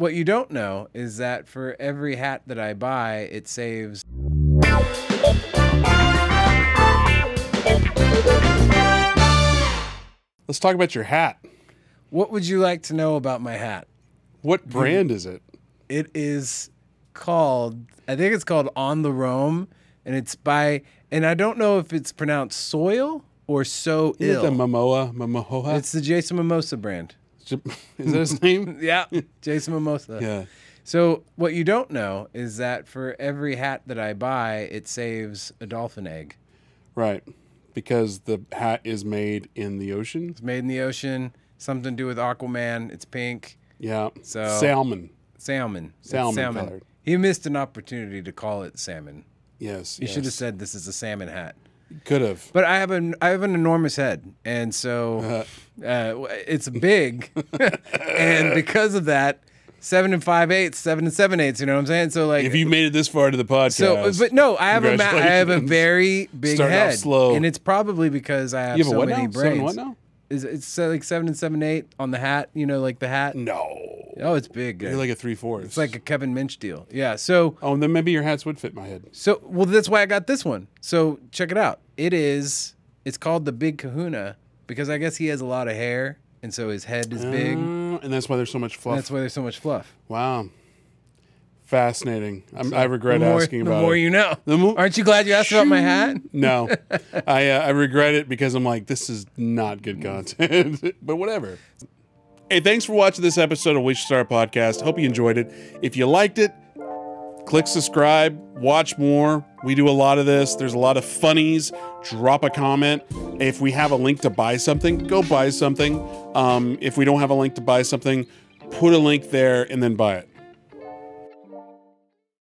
What you don't know is that for every hat that I buy, it saves. Let's talk about your hat. What would you like to know about my hat? What brand is it? It is called, I think it's called On the Roam, and it's by, and I don't know if it's pronounced Soil or So Ill. Is it the Momoa? It's the Jason Momoa brand. Is that his name? Yeah, Jason Momoa. Yeah. So what you don't know is that for every hat that I buy, it saves a dolphin egg. Right, because the hat is made in the ocean. It's made in the ocean. Something to do with Aquaman. It's pink. Yeah. So salmon colored. He missed an opportunity to call it salmon. Yes. He should have said this is a salmon hat. Could have. But I have an enormous head, and so it's big, and because of that, 7 5/8, 7 7/8. You know what I'm saying? So like, if you made it this far to the podcast, so but no, I have a very big head. Off slow, and it's probably because I have so many brains. Seven what now? It's like 7 7/8 on the hat? You know, like the hat. No. Oh, it's big. You're like a 3/4. It's like a Kevin Minch deal. Yeah. So. Oh, then maybe your hats would fit my head. So, well, that's why I got this one. So check it out. It's called the Big Kahuna because I guess he has a lot of hair and so his head is big. And that's why there's so much fluff. And that's why there's so much fluff. Wow. Fascinating. I regret asking about it. The more you know. Aren't you glad you asked about my hat? No. I regret it because I'm like, this is not good content. But whatever. Hey, thanks for watching this episode of We Should Start a Podcast. Hope you enjoyed it. If you liked it, click subscribe. Watch more. We do a lot of this. There's a lot of funnies. Drop a comment. If we have a link to buy something, go buy something. If we don't have a link to buy something, put a link there and then buy it.